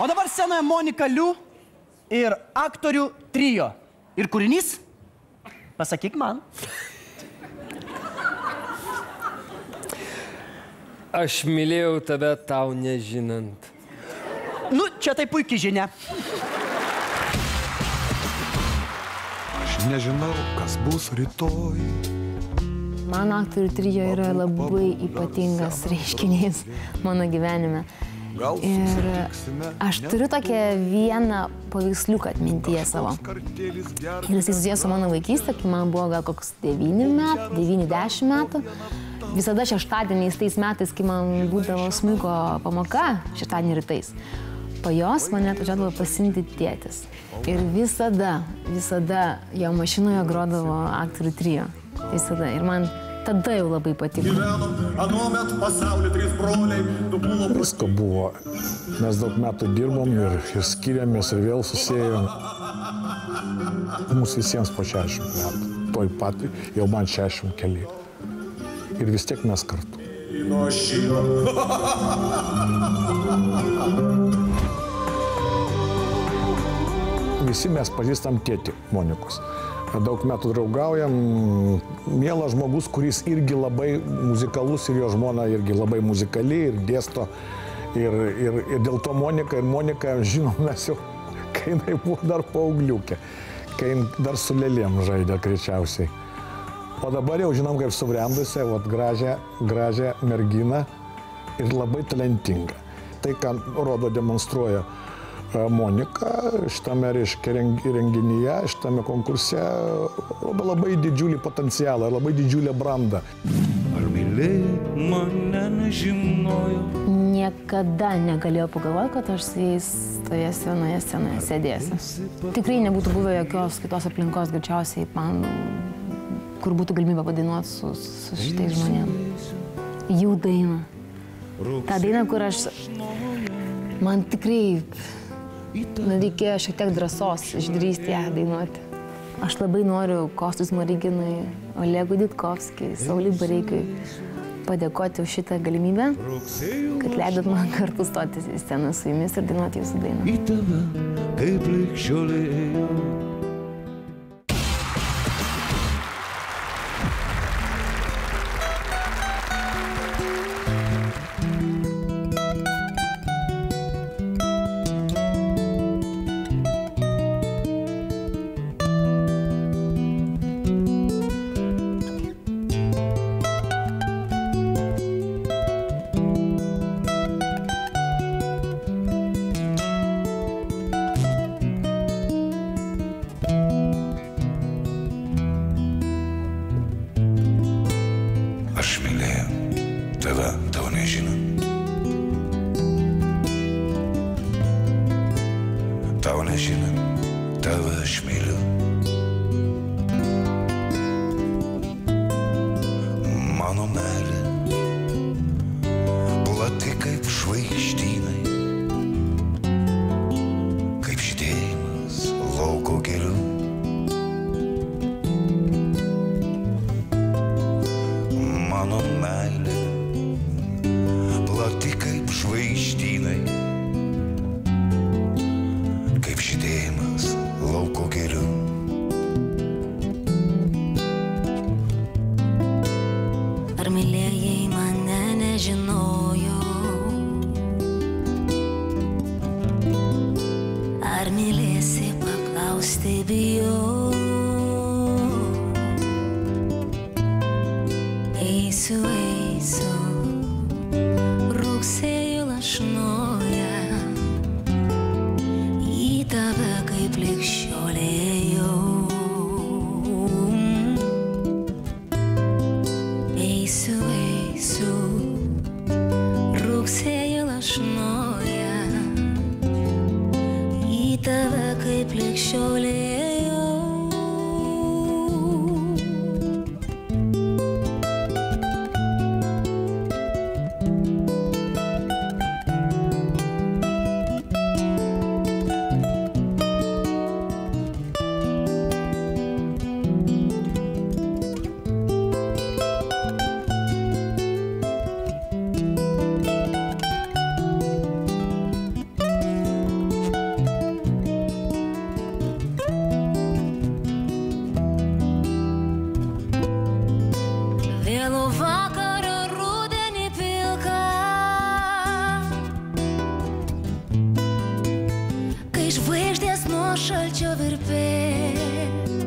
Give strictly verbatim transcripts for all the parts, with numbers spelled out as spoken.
O dabar scenoje Monika Liu ir aktorių trio. Ir kūrinys? Pasakyk man. Aš mylėjau tave tau nežinant. Nu, čia tai puikiai žinia. Aš nežinau, kas bus rytoj. Mano aktorių trio yra labai ypatingas reiškinys mano gyvenime. Ir aš turiu tokią vieną paveiksliuką atmintyje savo. Ir jis susijęs su mano vaikystė, kai man buvo gal koks devyni metų, devyni dešimt metų. Visada šeštadieniais tais metais, kai man būdavo smuiko pamoka, šeštadienį rytais, po jos mane atvažiuodavo pasiimti tėtis. Ir visada, visada jo mašinoje grodavo aktorių trio. Visada. Ir man tada jau labai patiko. Visko buvo. Mes daug metų dirbom ir, ir skiriamės ir vėl susėjom. Mums visiems po šešiasdešimt metų. Toj pat jau man šešiasdešimt keli. Ir vis tiek mes kartu. Visi mes pažįstam tėtį Monikos. Daug metų draugaujam. Mielas žmogus, kuris irgi labai muzikalus ir jo žmona irgi labai muzikali ir dėsto. Ir, ir, ir dėl to Monika ir Monika, žinom, mes jau, kai jinai buvo dar paaugliukė, kai dar su lėlėm žaidė greičiausiai. O dabar jau žinom, kaip subrendusią, gražią, gražią merginą ir labai talentingą. Tai, ką rodo, demonstruoja Monika šitame renginyje, šitame konkurse, labai, labai didžiulį potencialą, labai didžiulę brandą. Ar mylėjai mane nežinojo? Niekada negalėjau pagalvoti, kad aš su jais toje senoje scenoje sėdėsiu. Tikrai nebūtų buvę jokios kitos aplinkos, greičiausiai man, kur būtų galimybė padainuoti su, su šitais žmonėmis. Jų daina. Ta daina, kur aš... Man tikrai reikėjo šiek tiek drąsos išdrįsti ją dainuoti. Aš labai noriu Kostui Smoriginui, Olegui Ditkovskiai, Sauliui Bareikiui padėkoti už šitą galimybę, kad leidot man kartu stoti į sceną su jumis ir dainuoti jūsų dainą. šalčio virpės.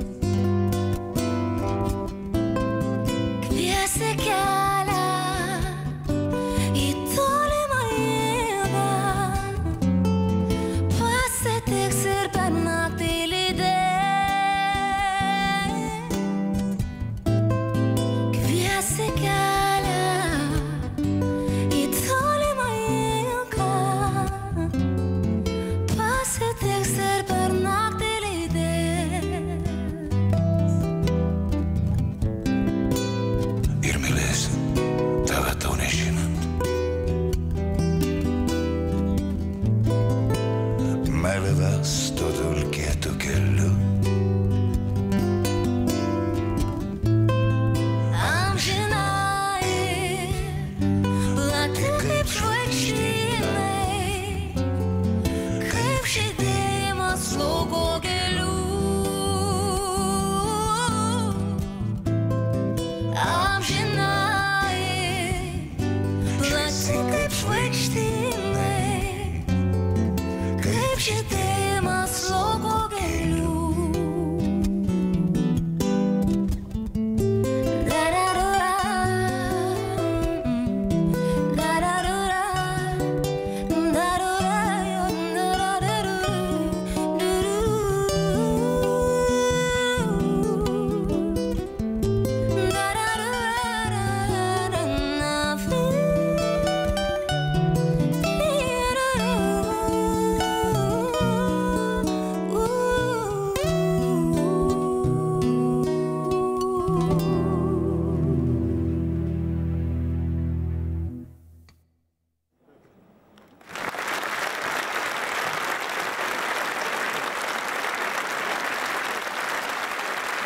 Kviesi kelią į tolimą ilgą, pasitiks ir per naktį lydės. Kviesi kelią.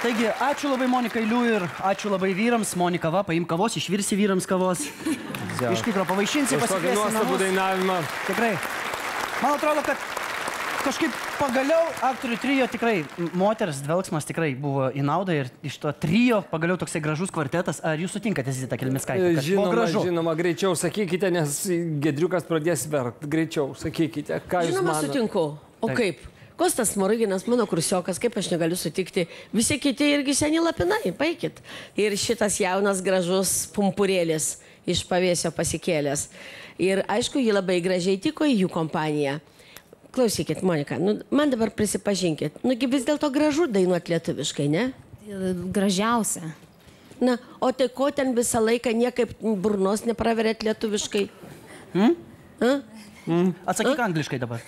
Taigi, ačiū labai Monikai Liu ir ačiū labai vyrams. Monika, va, paim kavos, išvirsi vyrams kavos. Iš tikro, pavaišinsi, pasikviesi namus. Tikrai. Man atrodo, kad kažkaip pagaliau aktorių trio tikrai, moters dvelgsmas tikrai buvo į naudą ir iš to trio pagaliau toksai gražus kvartetas. Ar jūs sutinkate, Zita Kelmickaitė? Žinoma, žinoma, greičiau sakykite, nes Gedriukas pradės verkt. Greičiau sakykite, ką jūs manot. Žinoma, sutinku. O kaip? Kostas Smoriginas, mano kursiokas, kaip aš negaliu sutikti, visi kiti irgi seni lapinai, paikit. Ir šitas jaunas gražus pumpurėlis iš pavėsio pasikėlės. Ir aišku, ji labai gražiai tiko į jų kompaniją. Klausykit, Monika, nu, man dabar prisipažinkit, nugi vis dėlto gražu dainuot lietuviškai, ne? Gražiausia. Na, o tai ko ten visą laiką niekaip burnos nepraverėt lietuviškai? Hmm? A? Hmm. Atsakyk A? Angliškai dabar.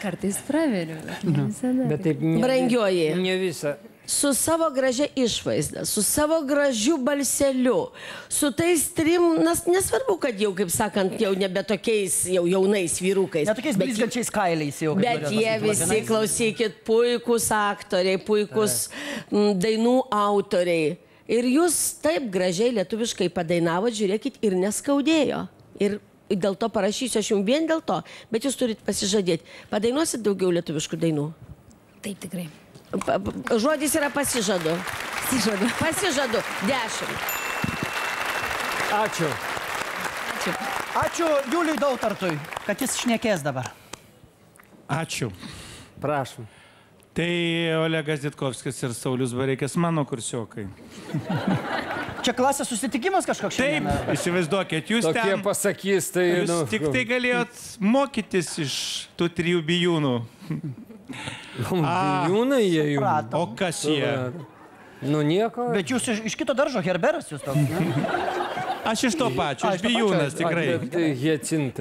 Kartais praveriu, bet taip ne. Brangioji. Ne visą. Su savo gražia išvaizda, su savo gražiu balseliu, su tais trim, nesvarbu, kad jau, kaip sakant, jau nebe tokiais jau jaunais vyrukais. Ne tokiais blizgančiais kailiais jau. Bet jie visi, klausykit, puikus aktoriai, puikus dainų autoriai. Ir jūs taip gražiai lietuviškai padainavot, žiūrėkit, ir neskaudėjo. Ir dėl to parašysiu aš jums vien dėl to, bet jūs turite pasižadėti. Padainuosit daugiau lietuviškų dainų? Taip, tikrai. Žodis yra pasižadu. Pasižadu. Pasižadu. Dešimt. Ačiū. Ačiū. Ačiū Juliui Dautartui, kad jis šnekės dabar. Ačiū. Prašom. Tai Olegas Ditkovskis ir Saulius Bareikis, mano kursiokai. Čia klasės susitikimas kažkoks šiandien? Taip, įsivaizduokit, jūs ten pasakys, tai, jūs nu, tik tai galėjot mokytis iš tų trijų bijūnų. Bijūnai jie jau. O kas jie? Nu nieko. Bet jūs iš, iš kito daržo, Herberas jūs toks. Aš iš to pačio, aš bijūnas tikrai.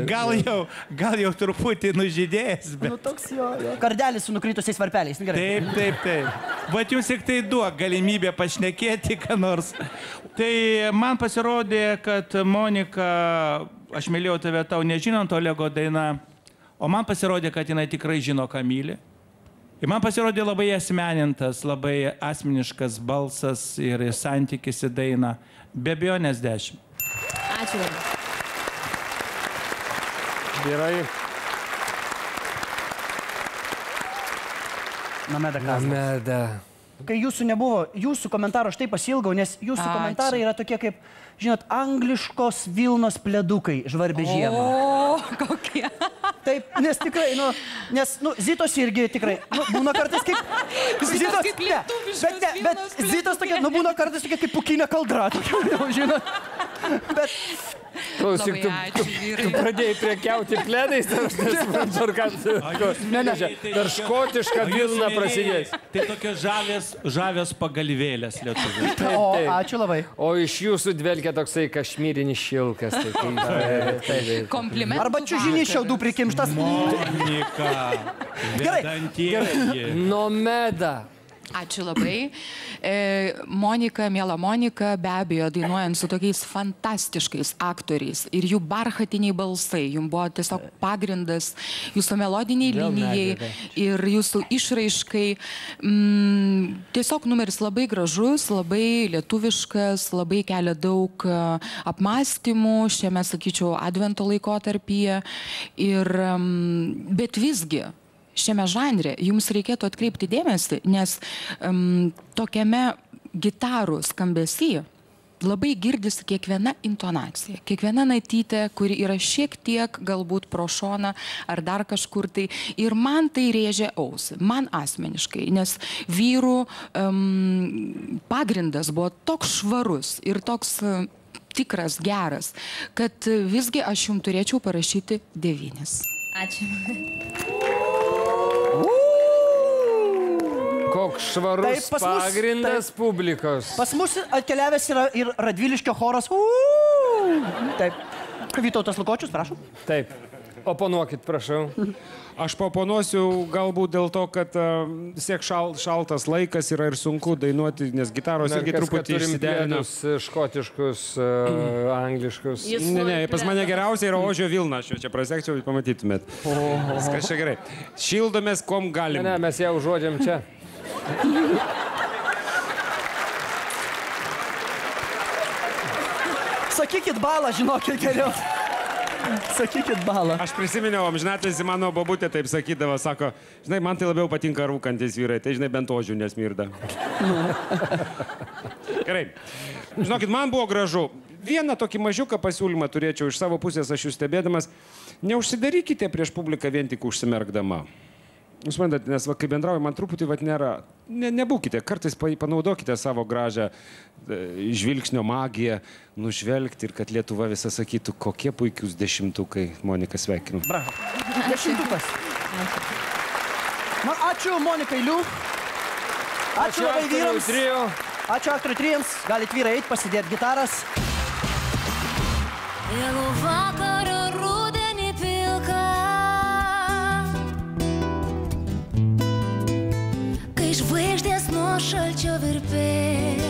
Gal jau, gal jau truputį nužydėjęs, bet... Nu toks jo, jo. Kardelis su nukritusiais varpeliais, gerai. Taip, taip, taip. Bet jums tik tai duok galimybę pašnekėti, ką nors. Tai man pasirodė, kad Monika, aš mylėjau tave tau nežinant, Olego daina, o man pasirodė, kad jinai tikrai žino, ką myli. Ir man pasirodė labai asmenintas, labai asmeniškas balsas ir santykis į dainą. Be abejonės dešimt. Ačiū labai. Gerai. Nameda Kazlas. Nameda. Kai jūsų nebuvo, jūsų komentaro štai pasilgau, nes jūsų Ačiū. Komentarai yra tokie kaip, žinot, angliškos Vilnos pledukai žvarbė žiemą. O, kokie. Taip, nes tikrai, nu, nes, nu, Zitos irgi tikrai, nu, būna kartais kaip... Zitos kaip lietuviškos Vilnos pledukai. Bet Zitos tokia, nu, būna kartais tokia kaip pukinė kaldra, tokia, jau, žinot. Bet... Klausyk, tu, tu, tu pradėjai prekiauti pledais, aš nesuprantu, ar kas... Ne, ne, dar škotišką vilną prasidės. Tai tokios žavės, žavės pagalvėlės lietuvių. O, ačiū labai. O iš jūsų dvelkia toksai kašmyrinis šilkas. Komplimentų. Arba čiužinys šiaudų prikimštas. Monika, vedantieji. Nomeda. Ačiū labai. Monika, miela Monika, be abejo, dainuojant su tokiais fantastiškais aktoriais ir jų barchatiniai balsai, jums buvo tiesiog pagrindas jūsų melodiniai linijai ir jūsų išraiškai. Tiesiog numeris labai gražus, labai lietuviškas, labai kelia daug apmąstymų šiame, sakyčiau, advento laikotarpyje. Bet visgi, šiame žanre jums reikėtų atkreipti dėmesį, nes um, tokiame gitarų skambesy labai girdisi kiekviena intonacija, kiekviena natytė, kuri yra šiek tiek galbūt pro šoną ar dar kažkur tai. Ir man tai rėžia ausį, man asmeniškai, nes vyrų um, pagrindas buvo toks švarus ir toks... Um, tikras, geras, kad visgi aš jums turėčiau parašyti devynis. Ačiū. Koks švarus pagrindas publikos. Pas mus atkeliavęs yra ir Radviliškio choras. Taip. Vytautas Lukočius, prašau. Taip. Oponuokit, prašau. Aš paponuosiu galbūt dėl to, kad siek šaltas laikas yra ir sunku dainuoti, nes gitaros irgi truputį išsiderina. Škotiškus, angliškus. Ne, ne, pas mane geriausiai yra ožio Vilna. Aš jau čia prasekčiau, pamatytumėt. Viskas čia gerai. Šildomės, kom galim. Ne, mes ją užuodžiam čia. Sakykit balą, žinokit geriau. Sakykit balą. Aš prisiminiau, amžinatilsi mano babutė taip sakydavo, sako, žinai, man tai labiau patinka rūkantis vyrai, tai, žinai, bent ožių nesmirda. Gerai. Žinokit, man buvo gražu. Vieną tokį mažiuką pasiūlymą turėčiau iš savo pusės, aš jūs stebėdamas. Neužsidarykite prieš publiką vien tik užsimerkdama. Jūs mandat, nes va, kai bendrauju, man truputį va, nėra. Ne, nebūkite, kartais panaudokite savo gražią e, žvilgsnio magiją, nužvelgti ir kad Lietuva visą sakytų, kokie puikius dešimtukai. Monika, sveikinu. Bravo. Dešimtukas. Man ačiū Monikai Liu. Ačiū, ačiū labai vyrams. Trio. Ačiū aktorių trijams. Galit vyrai eiti, pasidėti gitaras. Vėlų vakarą rudenį pilka. Žvaigždės nuo šalčio virpė.